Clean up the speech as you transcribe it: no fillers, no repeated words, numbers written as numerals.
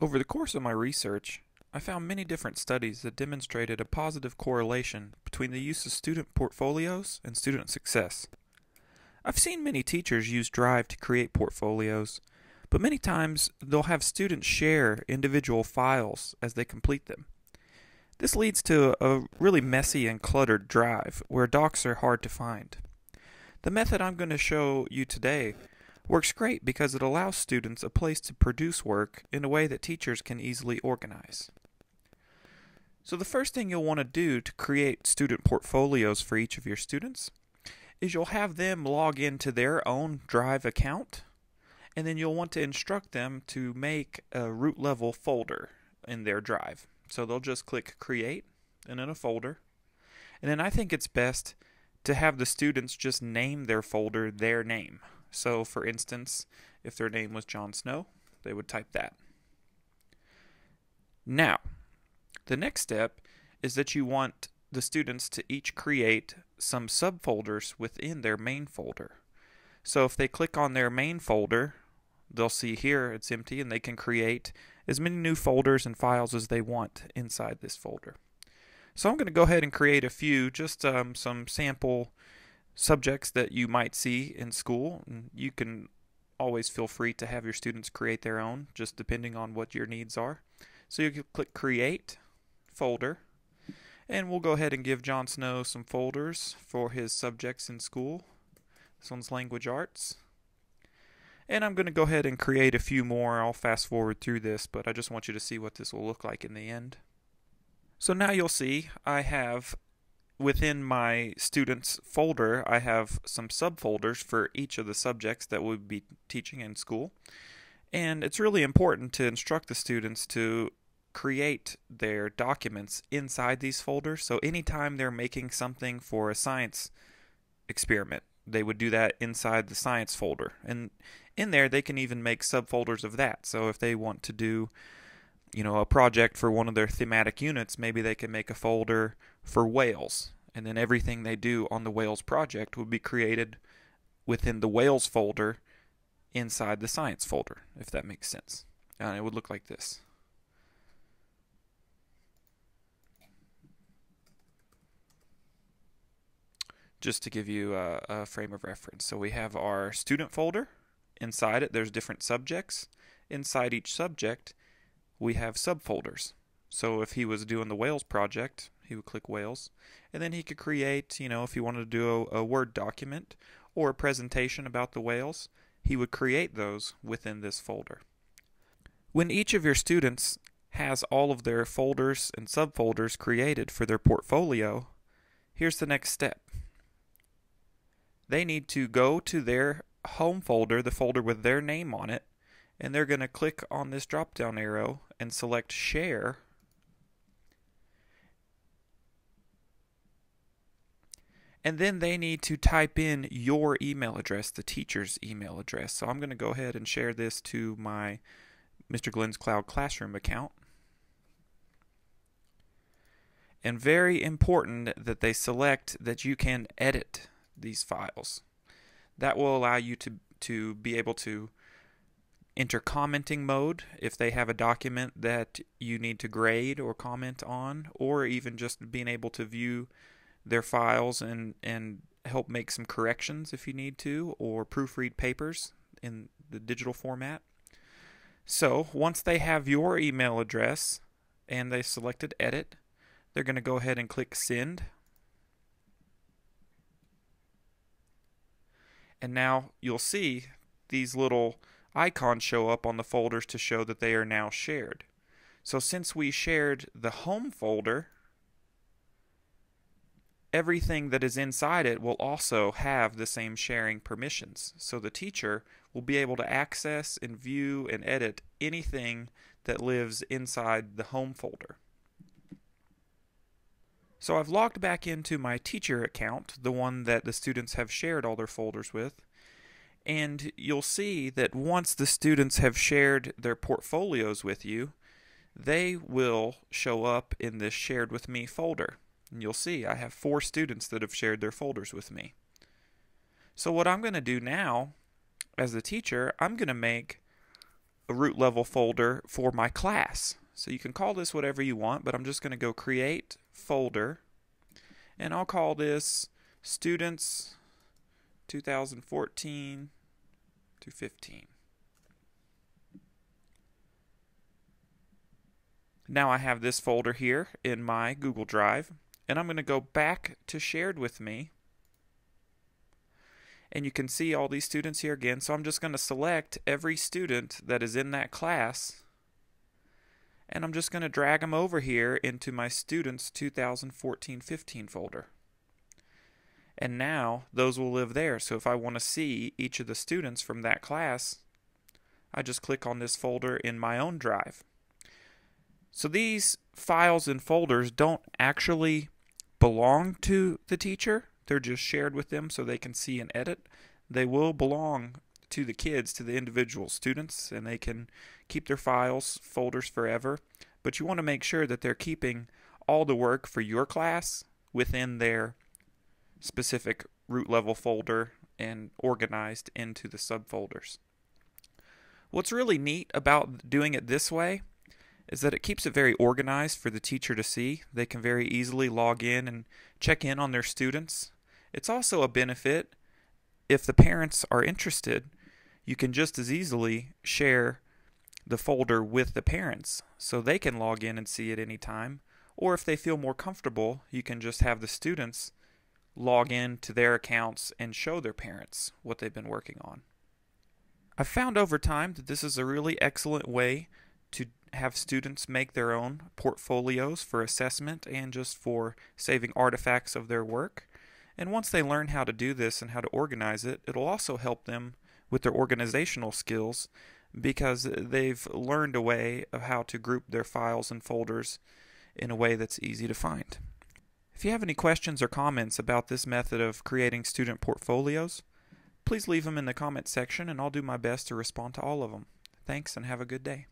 Over the course of my research, I found many different studies that demonstrated a positive correlation between the use of student portfolios and student success. I've seen many teachers use Drive to create portfolios, but many times they'll have students share individual files as they complete them. This leads to a really messy and cluttered Drive where docs are hard to find. The method I'm going to show you today works great because it allows students a place to produce work in a way that teachers can easily organize. So the first thing you'll want to do to create student portfolios for each of your students is you'll have them log into their own Drive account, and then you'll want to instruct them to make a root level folder in their Drive. So they'll just click create and then a folder. And then I think it's best to have the students just name their folder their name. So for instance, if their name was Jon Snow, they would type that. Now, the next step is that you want the students to each create some subfolders within their main folder. So if they click on their main folder, they'll see here it's empty and they can create as many new folders and files as they want inside this folder. So I'm going to go ahead and create a few, just some sample subjects that you might see in school. And you can always feel free to have your students create their own, just depending on what your needs are. So you can click create folder, and we'll go ahead and give Jon Snow some folders for his subjects in school. This one's language arts. And I'm going to go ahead and create a few more. I'll fast forward through this, but I just want you to see what this will look like in the end. So now you'll see I have within my students folder, I have some subfolders for each of the subjects that we'll be teaching in school. And it's really important to instruct the students to create their documents inside these folders. So anytime they're making something for a science experiment, they would do that inside the science folder, and in there they can even make subfolders of that. So if they want to do, you know, a project for one of their thematic units, maybe they can make a folder for whales, and then everything they do on the whales project would be created within the whales folder inside the science folder, if that makes sense. And it would look like this. Just to give you a frame of reference. So we have our student folder. Inside it, there's different subjects. Inside each subject, we have subfolders. So if he was doing the whales project, he would click whales. And then he could create, you know, if he wanted to do a Word document or a presentation about the whales, he would create those within this folder. When each of your students has all of their folders and subfolders created for their portfolio, here's the next step. They need to go to their home folder, the folder with their name on it, and they're going to click on this drop down arrow and select share. And then they need to type in your email address, the teacher's email address. So I'm going to go ahead and share this to my Mr. Glenn's Cloud Classroom account. And very important that they select that you can edit these files. That will allow you to be able to enter commenting mode if they have a document that you need to grade or comment on, or even just being able to view their files and help make some corrections if you need to, or proofread papers in the digital format. So once they have your email address and they selected edit, they're going to go ahead and click send. And now you'll see these little icons show up on the folders to show that they are now shared. So since we shared the home folder, everything that is inside it will also have the same sharing permissions. So the teacher will be able to access and view and edit anything that lives inside the home folder. So I've logged back into my teacher account, the one that the students have shared all their folders with, and you'll see that once the students have shared their portfolios with you, they will show up in this shared with me folder. And you'll see I have 4 students that have shared their folders with me. So what I'm going to do now, as the teacher, I'm going to make a root level folder for my class. So you can call this whatever you want, but I'm just going to go create folder, and I'll call this students 2014 to 15. Now I have this folder here in my Google Drive, and I'm going to go back to shared with me, and you can see all these students here again. So I'm just going to select every student that is in that class, and I'm just going to drag them over here into my Students 2014-15 folder. And now those will live there. So if I want to see each of the students from that class, I just click on this folder in my own drive. So these files and folders don't actually belong to the teacher. They're just shared with them so they can see and edit. They will belong to the kids, to the individual students, and they can keep their files, folders forever. But you want to make sure that they're keeping all the work for your class within their specific root level folder and organized into the subfolders. What's really neat about doing it this way is that it keeps it very organized for the teacher to see. They can very easily log in and check in on their students. It's also a benefit if the parents are interested. You can just as easily share the folder with the parents so they can log in and see at any time. Or if they feel more comfortable, you can just have the students log in to their accounts and show their parents what they've been working on. I've found over time that this is a really excellent way to have students make their own portfolios for assessment and just for saving artifacts of their work. And once they learn how to do this and how to organize it, it'll also help them with their organizational skills, because they've learned a way of how to group their files and folders in a way that's easy to find. If you have any questions or comments about this method of creating student portfolios, please leave them in the comment section, and I'll do my best to respond to all of them. Thanks, and have a good day.